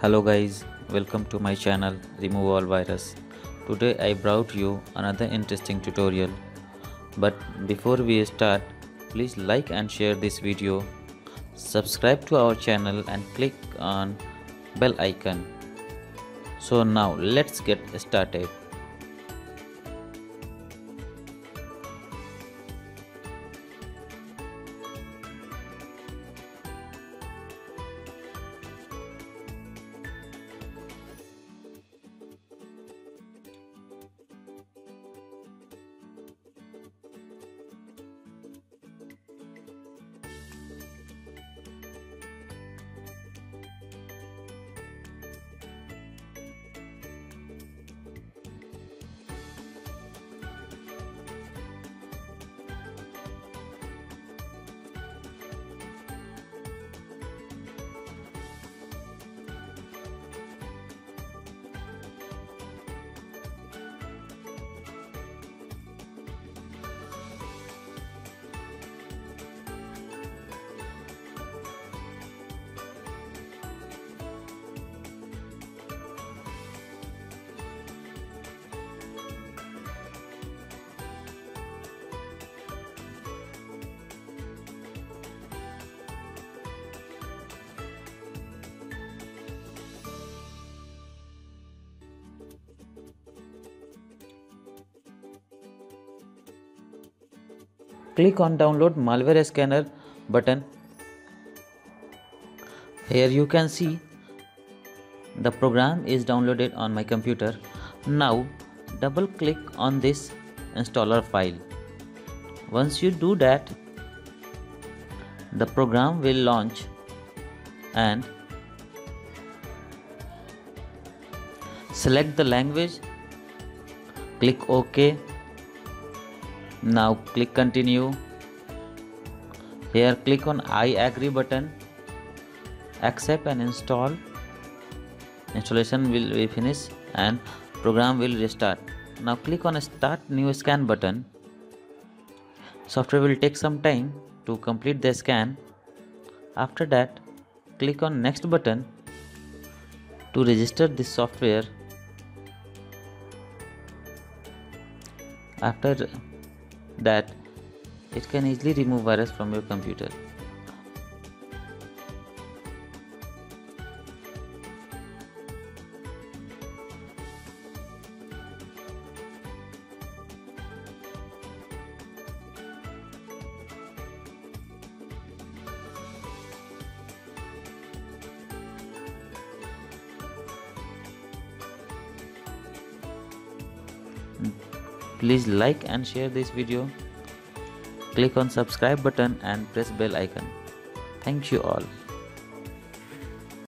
Hello guys, welcome to my channel Remove All Virus. Today I brought you another interesting tutorial. But before we start, please like and share this video. Subscribe to our channel and click on bell icon. So now let's get started. Click on download malware scanner button. Here you can see the program is downloaded on my computer. Now double click on this installer file. Once you do that, the program will launch and select the language. Click OK. Now click continue. Here click on I agree button. Accept and install. Installation will be finished and program will restart. Now click on start new scan button. Software will take some time to complete the scan. After that, click on next button to register this software. After that, it can easily remove virus from your computer. Please like and share this video. Click on subscribe button and press bell icon. Thank you all.